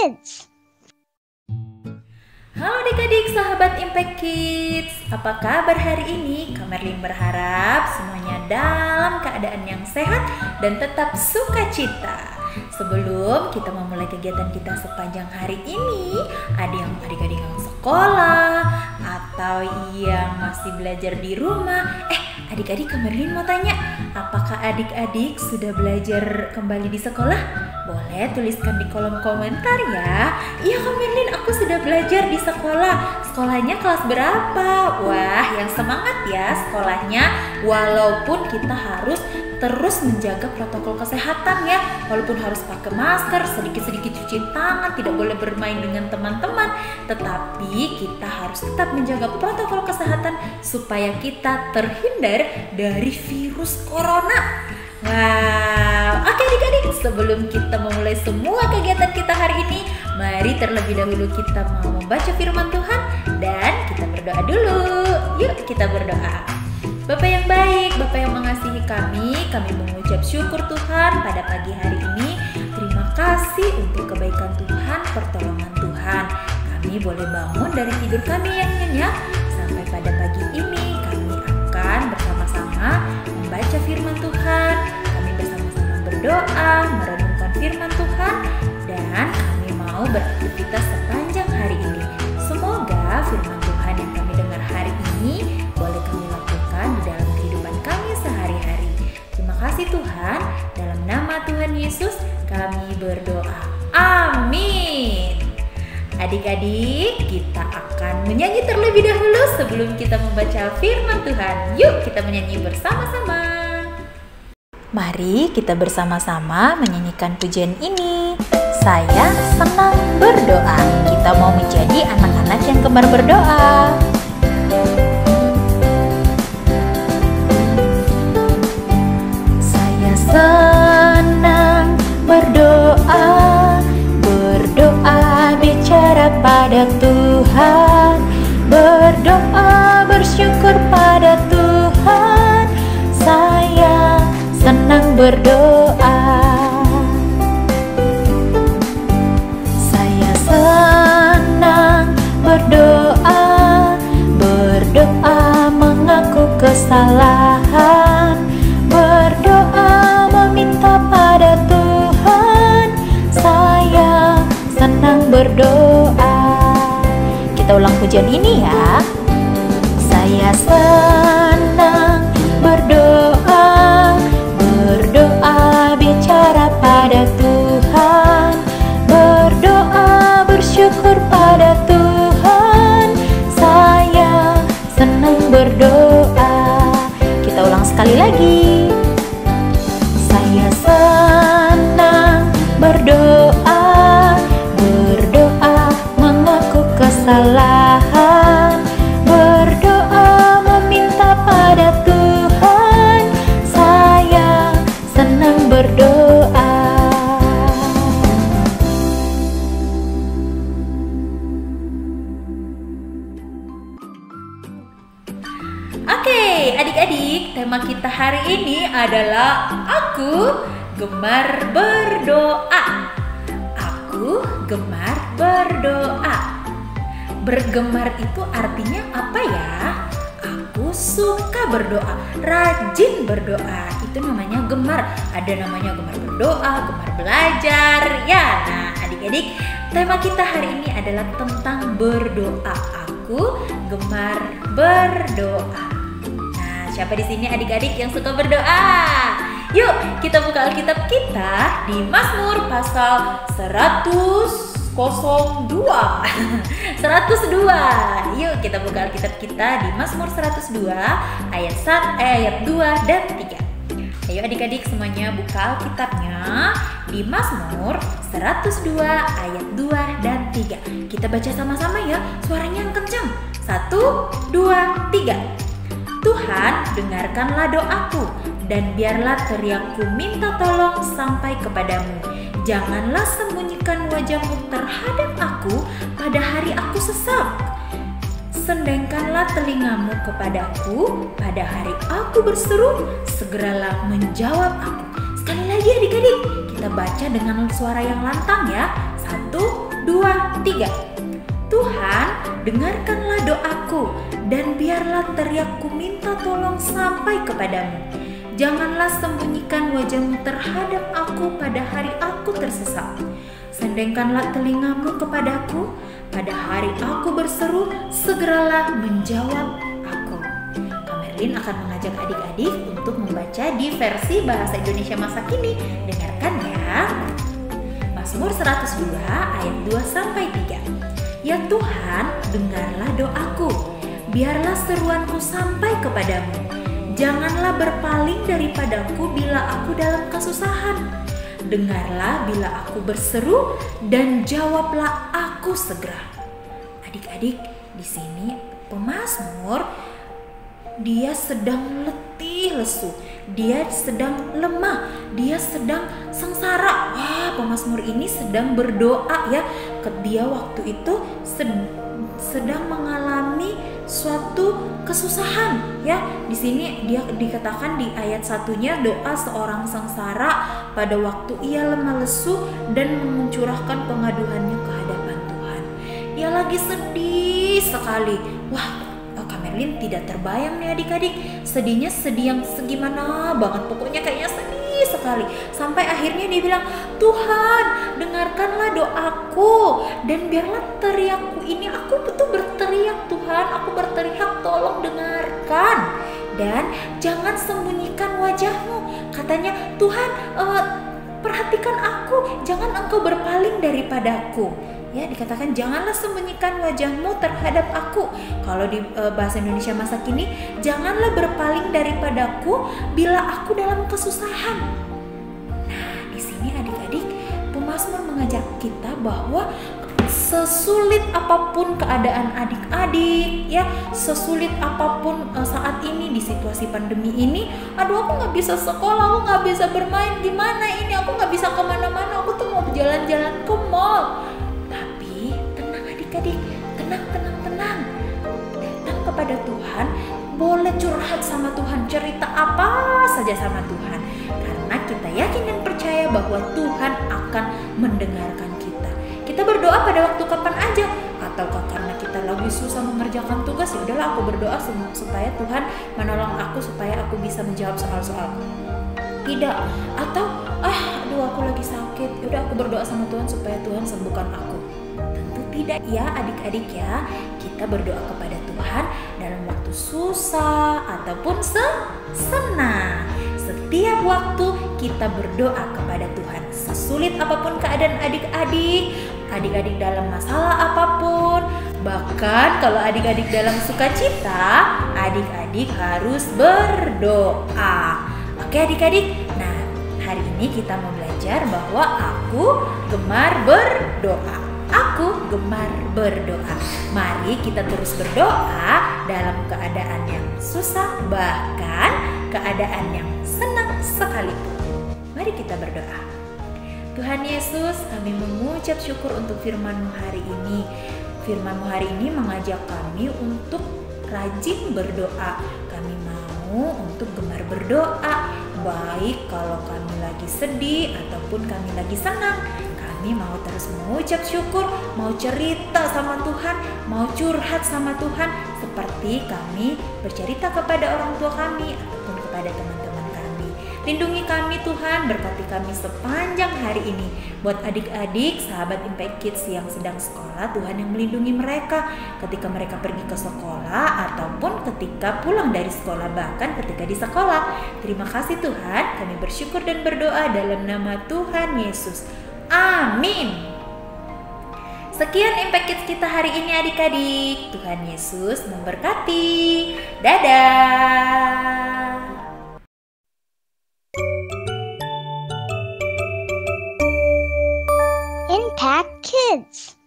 Kids. Halo adik-adik sahabat Impact Kids, apa kabar hari ini? Kak Merlin berharap semuanya dalam keadaan yang sehat dan tetap sukacita. Sebelum kita memulai kegiatan kita sepanjang hari ini, ada yang adik-adik yang sekolah atau yang masih belajar di rumah. Adik-adik, Kak Merlin mau tanya, apakah adik-adik sudah belajar kembali di sekolah? Boleh tuliskan di kolom komentar ya. Iya Kak Merlin, aku sudah belajar di sekolah. Sekolahnya kelas berapa? Wah, yang semangat ya sekolahnya. Walaupun kita harus terus menjaga protokol kesehatan ya. Walaupun harus pakai masker, sedikit-sedikit cuci tangan, tidak boleh bermain dengan teman-teman. Tetapi kita harus tetap menjaga protokol kesehatan supaya kita terhindar dari virus corona. Wow, oke adik-adik, sebelum kita memulai semua kegiatan kita hari ini, mari terlebih dahulu kita mau membaca firman Tuhan dan kita berdoa dulu. Yuk kita berdoa. Bapa yang baik, Bapa yang mengasihi kami mengucap syukur Tuhan pada pagi hari ini. Terima kasih untuk kebaikan Tuhan, pertolongan Tuhan. Kami boleh bangun dari tidur kami yang nyenyak sampai pada pagi ini kami akan bersama-sama membaca firman Tuhan, kami bersama-sama berdoa, merenungkan firman Tuhan, dan kami mau beraktivitas sepanjang hari ini. Semoga firman Tuhan yang kami dengar hari ini boleh kami lakukan di dalam kehidupan kami sehari-hari. Terima kasih Tuhan, dalam nama Tuhan Yesus kami berdoa. Amin. Adik-adik, kita akan menyanyi terlebih dahulu sebelum kita membaca firman Tuhan. Yuk kita menyanyi bersama-sama. Mari kita bersama-sama menyanyikan pujian ini. Saya senang berdoa. Kita mau menjadi anak-anak yang gemar berdoa. Saya senang berdoa. Bicara pada Tuhan, berdoa bersyukur pada Tuhan. Saya senang berdoa. Saya senang berdoa. Berdoa mengaku kesalahan. Berdoa meminta pada Tuhan. Saya senang berdoa. Kita ulang pujian ini ya. Saya senang berdoa. Berdoa bicara pada Tuhan. Berdoa bersyukur pada Tuhan. Saya senang berdoa. Kita ulang sekali lagi. Saya senang berdoa. Kesalahan, berdoa meminta pada Tuhan. Saya senang berdoa. Oke, adik-adik, tema kita hari ini adalah Aku Gemar Berdoa. Aku gemar berdoa. Bergemar itu artinya apa ya? Aku suka berdoa, rajin berdoa. Itu namanya gemar. Ada namanya gemar berdoa, gemar belajar. Ya, nah adik-adik, tema kita hari ini adalah tentang berdoa. Aku gemar berdoa. Nah, siapa di sini adik-adik yang suka berdoa? Yuk, kita buka Alkitab kita di Mazmur pasal 102. Yuk kita buka Alkitab kita di Mazmur 102 ayat 2 dan 3. Ayo adik-adik semuanya buka Alkitabnya di Mazmur 102 ayat 2 dan 3. Kita baca sama-sama ya, suaranya yang kencang. 1, 2, 3. Tuhan, dengarkanlah doaku dan biarlah teriakku minta tolong sampai kepadamu. Janganlah sembunyikan wajahmu terhadap aku pada hari aku sesak. Sendengkanlah telingamu kepadaku pada hari aku berseru, segeralah menjawab aku. Sekali lagi adik-adik, kita baca dengan suara yang lantang ya. 1, 2, 3. Tuhan, dengarkanlah doaku dan biarlah teriakku minta tolong sampai kepadamu. Janganlah sembunyikan wajahmu terhadap aku pada hari aku tersesat. Sendengkanlah telingamu kepadaku pada hari aku berseru, segeralah menjawab aku. Kak Merlin akan mengajak adik-adik untuk membaca di versi bahasa Indonesia masa kini. Dengarkan ya. Mazmur 102 ayat 2-3. Ya Tuhan, dengarlah doaku, biarlah seruanku sampai kepadamu. Janganlah berpaling daripadaku bila aku dalam kesusahan. Dengarlah bila aku berseru dan jawablah aku segera. Adik-adik, di sini pemazmur dia sedang letih lesu, dia sedang lemah, dia sedang sengsara. Wah, pemazmur ini sedang berdoa ya. Dia waktu itu sedang mengalami suatu kesusahan ya. Di sini dia dikatakan di ayat satunya, doa seorang sengsara pada waktu ia lemah lesu dan mencurahkan pengaduhannya ke hadapan Tuhan. Ia lagi sedih sekali. Wah, Kak Merlin tidak terbayang nih adik-adik, sedihnya sedih yang segimana banget, pokoknya kayaknya sedih sekali. Sampai akhirnya dia bilang, Tuhan, dengarkanlah doaku dan biarlah teriakku ini. Aku betul berteriak, Tuhan, aku berteriak, tolong dengarkan. Dan jangan sembunyikan wajahmu, katanya Tuhan, perhatikan aku, jangan engkau berpaling daripadaku. Ya, dikatakan janganlah sembunyikan wajahmu terhadap aku. Kalau di bahasa Indonesia masa kini, janganlah berpaling daripadaku bila aku dalam kesusahan. Nah, di sini adik-adik, pemazmur mengajak kita bahwa sesulit apapun keadaan adik-adik ya, sesulit apapun saat ini di situasi pandemi ini, aduh aku nggak bisa sekolah, aku nggak bisa bermain, gimana ini, aku nggak bisa kemana-mana, aku tuh mau jalan-jalan ke mall. Tapi tenang adik-adik, tenang. Datang kepada Tuhan, boleh curhat sama Tuhan, cerita apa saja sama Tuhan. Karena kita yakin dan percaya bahwa Tuhan akan mendengarkan kita. Kita berdoa pada waktu kapan aja, atau karena kita lagi susah mengerjakan tugas, ya udahlah aku berdoa supaya Tuhan menolong aku, supaya aku bisa menjawab soal-soalku. Tidak, atau aduh aku lagi sakit, yaudah aku berdoa sama Tuhan supaya Tuhan sembuhkan aku. Tentu tidak ya adik-adik ya. Kita berdoa kepada Tuhan dalam waktu susah ataupun senang. Setiap waktu kita berdoa kepada Tuhan. Sesulit apapun keadaan adik-adik dalam masalah apapun, bahkan kalau adik-adik dalam sukacita, adik-adik harus berdoa. Oke adik-adik, nah hari ini kita mau belajar bahwa aku gemar berdoa. Aku gemar berdoa. Mari kita terus berdoa dalam keadaan yang susah, bahkan keadaan yang senang sekalipun. Mari kita berdoa. Tuhan Yesus, kami mengucap syukur untuk firman-Mu hari ini. Firman-Mu hari ini mengajak kami untuk rajin berdoa. Kami mau untuk gemar berdoa, baik kalau kami lagi sedih ataupun kami lagi senang. Kami mau terus mengucap syukur, mau cerita sama Tuhan, mau curhat sama Tuhan, seperti kami bercerita kepada orang tua kami ataupun kepada teman-teman. Lindungi kami Tuhan, berkati kami sepanjang hari ini. Buat adik-adik, sahabat Impact Kids yang sedang sekolah, Tuhan yang melindungi mereka ketika mereka pergi ke sekolah ataupun ketika pulang dari sekolah, bahkan ketika di sekolah. Terima kasih Tuhan, kami bersyukur dan berdoa dalam nama Tuhan Yesus. Amin. Sekian Impact Kids kita hari ini adik-adik. Tuhan Yesus memberkati. Dadah. Impact Kids.